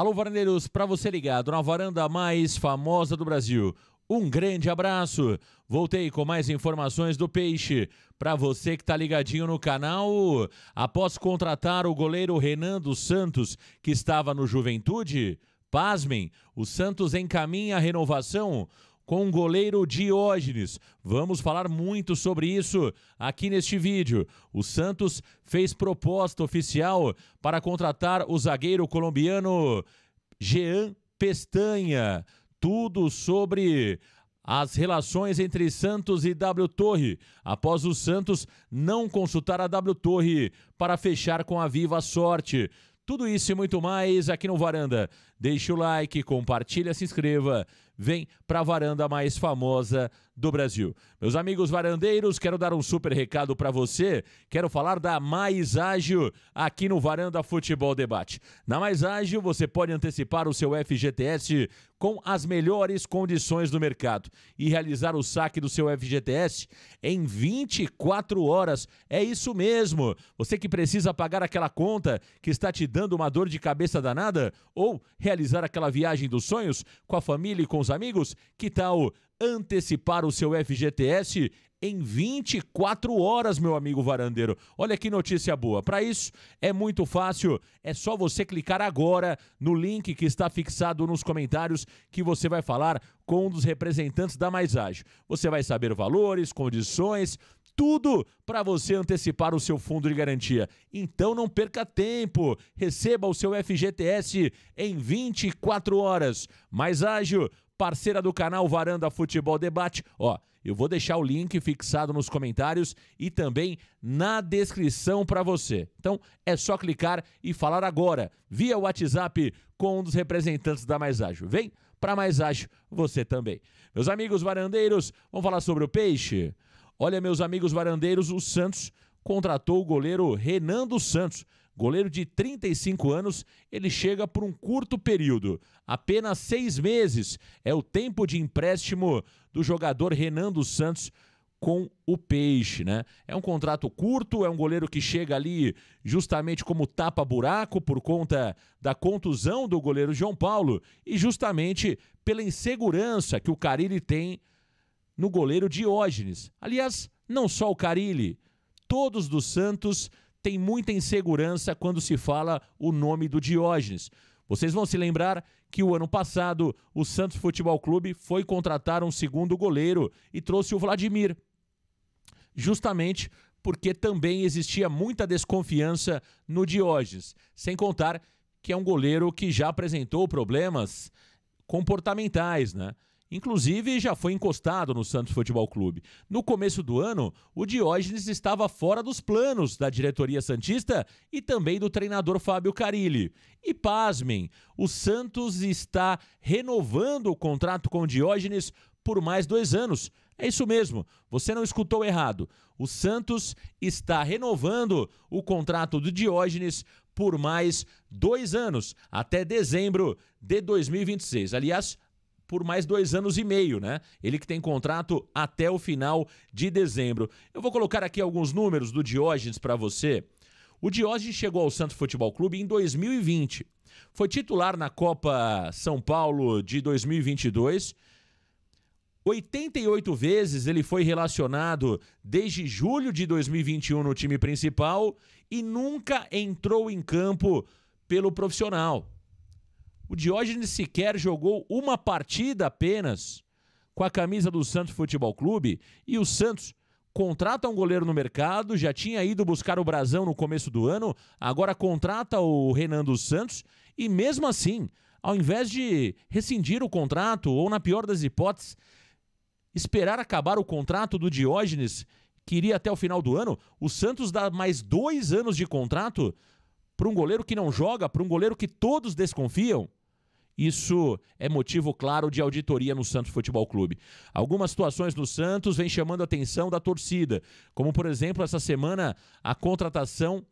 Alô, varandeiros, para você ligado na varanda mais famosa do Brasil, um grande abraço. Voltei com mais informações do Peixe. Para você que está ligadinho no canal, após contratar o goleiro Renan dos Santos, que estava no Juventude, pasmem, o Santos encaminha a renovação com o goleiro Diógenes. Vamos falar muito sobre isso aqui neste vídeo. O Santos fez proposta oficial para contratar o zagueiro colombiano Jean Pestanha. Tudo sobre as relações entre Santos e W Torre, após o Santos não consultar a W Torre para fechar com a Viva Sorte. Tudo isso e muito mais aqui no Varanda. Deixa o like, compartilha, se inscreva. Vem para a varanda mais famosa do Brasil. Meus amigos varandeiros, quero dar um super recado para você. Quero falar da Mais Ágil aqui no Varanda Futebol Debate. Na Mais Ágil você pode antecipar o seu FGTS com as melhores condições do mercado e realizar o saque do seu FGTS em 24 horas. É isso mesmo. Você que precisa pagar aquela conta que está te dando uma dor de cabeça danada ou realizar aquela viagem dos sonhos com a família e com os amigos, que tal antecipar o seu FGTS em 24 horas, meu amigo varandeiro? Olha que notícia boa. Para isso, é muito fácil. É só você clicar agora no link que está fixado nos comentários que você vai falar com um dos representantes da Mais Ágil. Você vai saber valores, condições, tudo para você antecipar o seu fundo de garantia. Então não perca tempo, receba o seu FGTS em 24 horas. Mais Ágil, parceira do canal Varanda Futebol Debate. Ó, eu vou deixar o link fixado nos comentários e também na descrição para você. Então é só clicar e falar agora, via WhatsApp, com um dos representantes da Mais Ágil. Vem para Mais Ágil você também. Meus amigos varandeiros, vamos falar sobre o Peixe? Olha, meus amigos varandeiros, o Santos contratou o goleiro Renan dos Santos. Goleiro de 35 anos, ele chega por um curto período. Apenas 6 meses é o tempo de empréstimo do jogador Renan dos Santos com o Peixe, né? É um contrato curto, é um goleiro que chega ali justamente como tapa-buraco por conta da contusão do goleiro João Paulo e justamente pela insegurança que o Carille tem no goleiro Diógenes. Aliás, não só o Carille, todos do Santos têm muita insegurança quando se fala o nome do Diógenes. Vocês vão se lembrar que o ano passado o Santos Futebol Clube foi contratar um segundo goleiro e trouxe o Vladimir, justamente porque também existia muita desconfiança no Diógenes, sem contar que é um goleiro que já apresentou problemas comportamentais, né? Inclusive, já foi encostado no Santos Futebol Clube. No começo do ano, o Diógenes estava fora dos planos da diretoria santista e também do treinador Fábio Carille. E pasmem, o Santos está renovando o contrato com o Diógenes por mais 2 anos. É isso mesmo, você não escutou errado. O Santos está renovando o contrato do Diógenes por mais 2 anos, até dezembro de 2026. Aliás, por mais 2 anos e meio, né? Ele que tem contrato até o final de dezembro. Eu vou colocar aqui alguns números do Diógenes para você. O Diógenes chegou ao Santos Futebol Clube em 2020. Foi titular na Copa São Paulo de 2022. 88 vezes ele foi relacionado desde julho de 2021 no time principal e nunca entrou em campo pelo profissional. O Diógenes sequer jogou uma partida apenas com a camisa do Santos Futebol Clube e o Santos contrata um goleiro no mercado, já tinha ido buscar o Brazão no começo do ano, agora contrata o Renan dos Santos e mesmo assim, ao invés de rescindir o contrato ou, na pior das hipóteses, esperar acabar o contrato do Diógenes, que iria até o final do ano, o Santos dá mais 2 anos de contrato para um goleiro que não joga, para um goleiro que todos desconfiam. Isso é motivo claro de auditoria no Santos Futebol Clube. Algumas situações no Santos vêm chamando a atenção da torcida, como por exemplo essa semana a contratação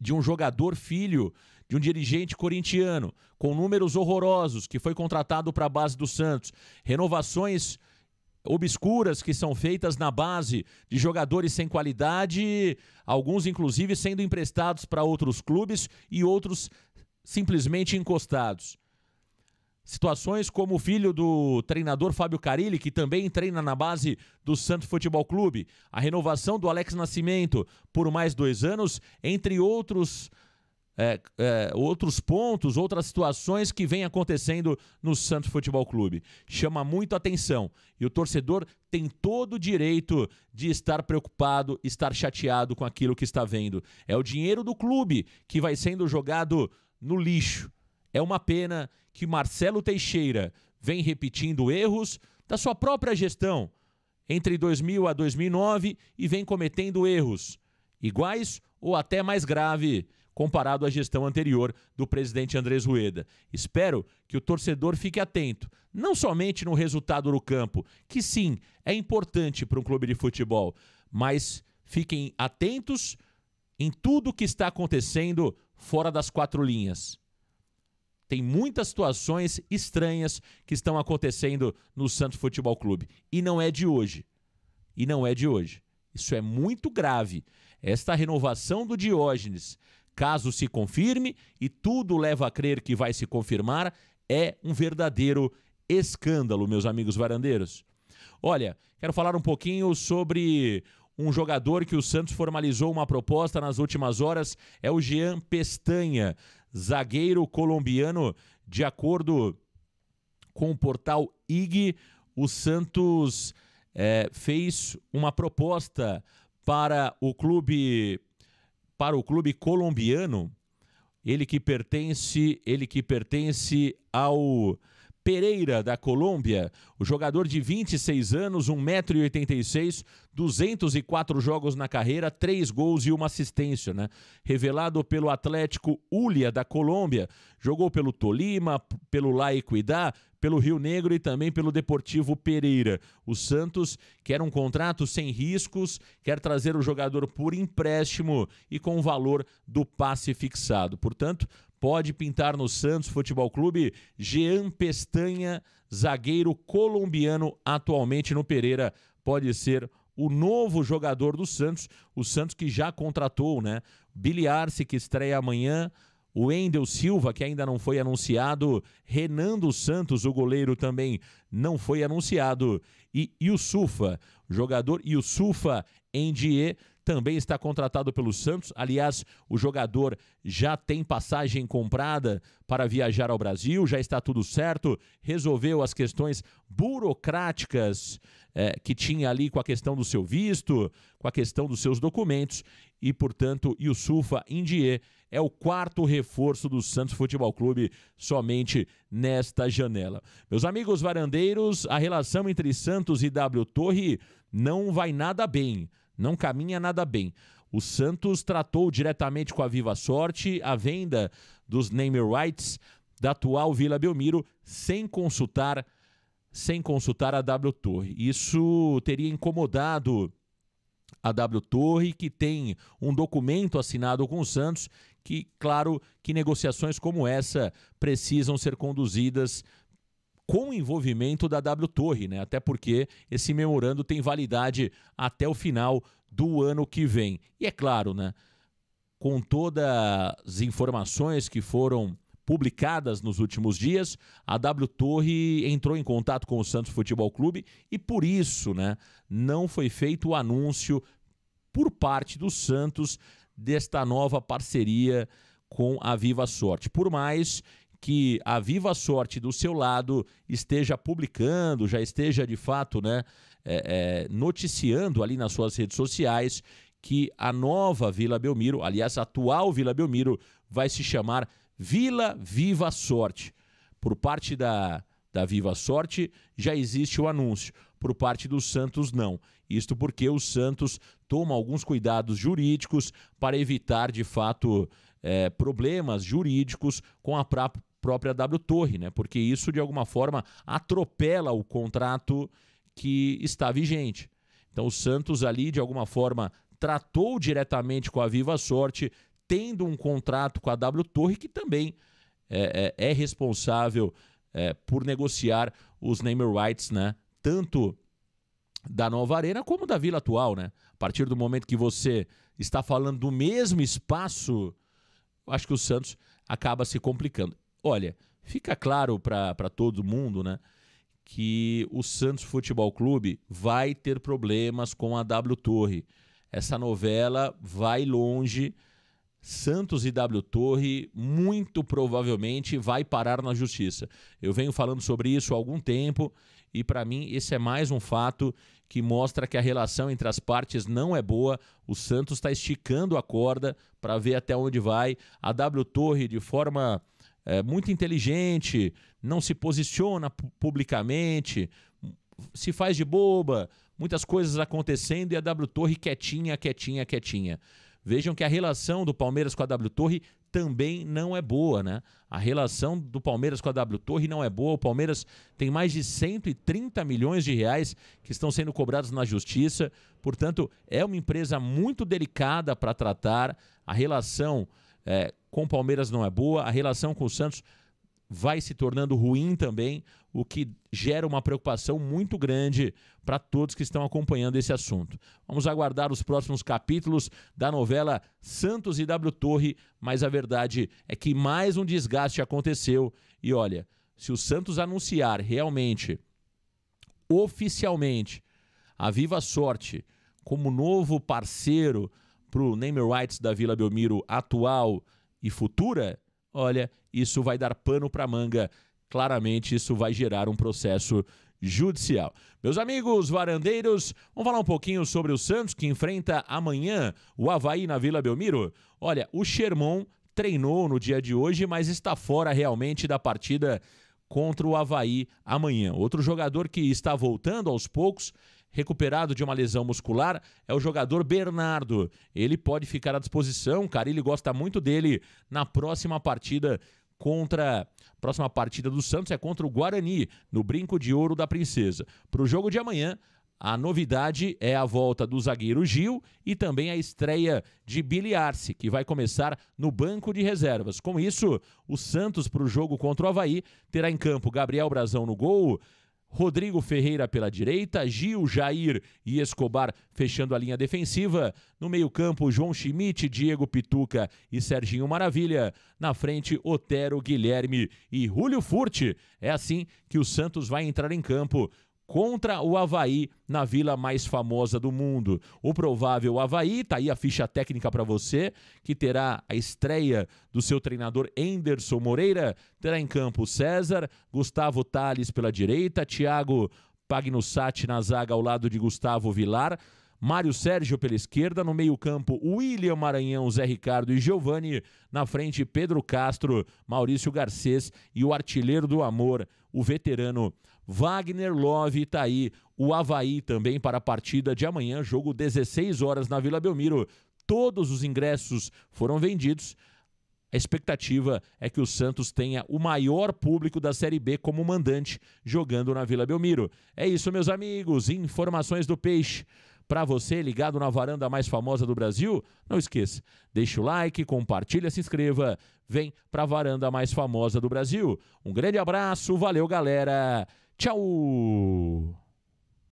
de um jogador filho de um dirigente corintiano, com números horrorosos, que foi contratado para a base do Santos. Renovações obscuras que são feitas na base de jogadores sem qualidade, alguns inclusive sendo emprestados para outros clubes e outros simplesmente encostados. Situações como o filho do treinador Fábio Carille, que também treina na base do Santos Futebol Clube, a renovação do Alex Nascimento por mais 2 anos, entre outros, outros pontos, outras situações que vêm acontecendo no Santos Futebol Clube. Chama muito atenção e o torcedor tem todo o direito de estar preocupado, estar chateado com aquilo que está vendo. É o dinheiro do clube que vai sendo jogado no lixo. É uma pena que Marcelo Teixeira vem repetindo erros da sua própria gestão entre 2000 a 2009 e vem cometendo erros iguais ou até mais grave comparado à gestão anterior do presidente Andrés Rueda. Espero que o torcedor fique atento, não somente no resultado do campo, que sim, é importante para um clube de futebol, mas fiquem atentos em tudo que está acontecendo fora das 4 linhas. Tem muitas situações estranhas que estão acontecendo no Santos Futebol Clube. E não é de hoje. E não é de hoje. Isso é muito grave. Esta renovação do Diógenes, caso se confirme, e tudo leva a crer que vai se confirmar, é um verdadeiro escândalo, meus amigos varandeiros. Olha, quero falar um pouquinho sobre um jogador que o Santos formalizou uma proposta nas últimas horas, é o Jean Pestanha, zagueiro colombiano. De acordo com o portal IG, o Santos fez uma proposta para o clube colombiano, ele que pertence ao Pereira da Colômbia. O jogador de 26 anos, 1,86 m, 204 jogos na carreira, 3 gols e 1 assistência, né? Revelado pelo Atlético Huila da Colômbia, jogou pelo Tolima, pelo La Equidá, pelo Rio Negro e também pelo Deportivo Pereira. O Santos quer um contrato sem riscos, quer trazer o jogador por empréstimo e com o valor do passe fixado. Portanto, pode pintar no Santos Futebol Clube Jean Pestanha, zagueiro colombiano atualmente no Pereira. Pode ser o novo jogador do Santos, o Santos que já contratou, né? Biliarce, que estreia amanhã, o Wendel Silva, que ainda não foi anunciado, Renan dos Santos, o goleiro, também não foi anunciado, e Youssoufa, o jogador Youssoufa Indier, também está contratado pelo Santos. Aliás, o jogador já tem passagem comprada para viajar ao Brasil, já está tudo certo, resolveu as questões burocráticas que tinha ali com a questão do seu visto, com a questão dos seus documentos, e, portanto, Youssoufa Indier é o 4º reforço do Santos Futebol Clube somente nesta janela. Meus amigos varandeiros, a relação entre Santos e W Torre não vai nada bem. Não caminha nada bem. O Santos tratou diretamente com a Viva Sorte a venda dos name rights da atual Vila Belmiro sem consultar a W Torre. Isso teria incomodado a W Torre, que tem um documento assinado com o Santos, que, claro, que negociações como essa precisam ser conduzidas com o envolvimento da W Torre, né? Até porque esse memorando tem validade até o final do ano que vem. E é claro, né? Com todas as informações que foram publicadas nos últimos dias, a W Torre entrou em contato com o Santos Futebol Clube e por isso, né, não foi feito o anúncio por parte do Santos desta nova parceria com a Viva Sorte. Por mais que a Viva Sorte do seu lado esteja publicando, já esteja de fato, né, noticiando ali nas suas redes sociais que a nova Vila Belmiro, aliás, a atual Vila Belmiro, vai se chamar Vila Viva Sorte. Por parte da Viva Sorte já existe o anúncio, por parte do Santos não. Isto porque o Santos toma alguns cuidados jurídicos para evitar, de fato, problemas jurídicos com a própria W Torre, né? Porque isso, de alguma forma, atropela o contrato que está vigente. Então o Santos ali, de alguma forma, tratou diretamente com a Viva Sorte, tendo um contrato com a W Torre, que também é responsável por negociar os name rights, né? Tanto da nova arena como da vila atual, né? A partir do momento que você está falando do mesmo espaço, acho que o Santos acaba se complicando. Olha, fica claro para todo mundo, né, que o Santos Futebol Clube vai ter problemas com a W Torre. Essa novela vai longe. Santos e W Torre muito provavelmente vai parar na justiça. Eu venho falando sobre isso há algum tempo e para mim esse é mais um fato que mostra que a relação entre as partes não é boa. O Santos está esticando a corda para ver até onde vai. A W Torre, de forma muito inteligente, não se posiciona publicamente, se faz de boba, muitas coisas acontecendo e a W Torre quietinha, quietinha, quietinha. Vejam que a relação do Palmeiras com a W Torre também não é boa, né? A relação do Palmeiras com a W Torre não é boa. O Palmeiras tem mais de 130 milhões de reais que estão sendo cobrados na justiça. Portanto, é uma empresa muito delicada para tratar. A relação com o Palmeiras não é boa. A relação com o Santos vai se tornando ruim também, o que gera uma preocupação muito grande para todos que estão acompanhando esse assunto. Vamos aguardar os próximos capítulos da novela Santos e W Torre, mas a verdade é que mais um desgaste aconteceu. E olha, se o Santos anunciar realmente, oficialmente, a Viva Sorte como novo parceiro para o name rights da Vila Belmiro atual e futura, olha, isso vai dar pano para manga. Claramente isso vai gerar um processo judicial. Meus amigos varandeiros, vamos falar um pouquinho sobre o Santos, que enfrenta amanhã o Avaí na Vila Belmiro. Olha, o Sherman treinou no dia de hoje, mas está fora realmente da partida contra o Avaí amanhã. Outro jogador que está voltando aos poucos, recuperado de uma lesão muscular, é o jogador Bernardo. Ele pode ficar à disposição, o Carille gosta muito dele na próxima partida do Santos é contra o Guarani, no Brinco de Ouro da Princesa. Para o jogo de amanhã, a novidade é a volta do zagueiro Gil e também a estreia de Biliarce, que vai começar no banco de reservas. Com isso, o Santos, para o jogo contra o Avaí, terá em campo Gabriel Brazão no gol, Rodrigo Ferreira pela direita, Gil, Jair e Escobar fechando a linha defensiva. No meio-campo, João Schmidt, Diego Pituca e Serginho Maravilha. Na frente, Otero, Guilherme e Júlio Furti. É assim que o Santos vai entrar em campo contra o Avaí na vila mais famosa do mundo. O provável Avaí, tá aí a ficha técnica para você, que terá a estreia do seu treinador Anderson Moreira, terá em campo César, Gustavo Tales pela direita, Thiago Pagnussati na zaga ao lado de Gustavo Vilar, Mário Sérgio pela esquerda, no meio-campo William Maranhão, Zé Ricardo e Giovani, na frente Pedro Castro, Maurício Garcês e o artilheiro do amor, o veterano Wagner Love. Tá aí o Avaí também para a partida de amanhã, jogo 16 horas na Vila Belmiro. Todos os ingressos foram vendidos. A expectativa é que o Santos tenha o maior público da Série B como mandante jogando na Vila Belmiro. É isso, meus amigos, informações do Peixe. Para você ligado na varanda mais famosa do Brasil, não esqueça, deixa o like, compartilha, se inscreva, vem para a varanda mais famosa do Brasil. Um grande abraço, valeu galera, tchau!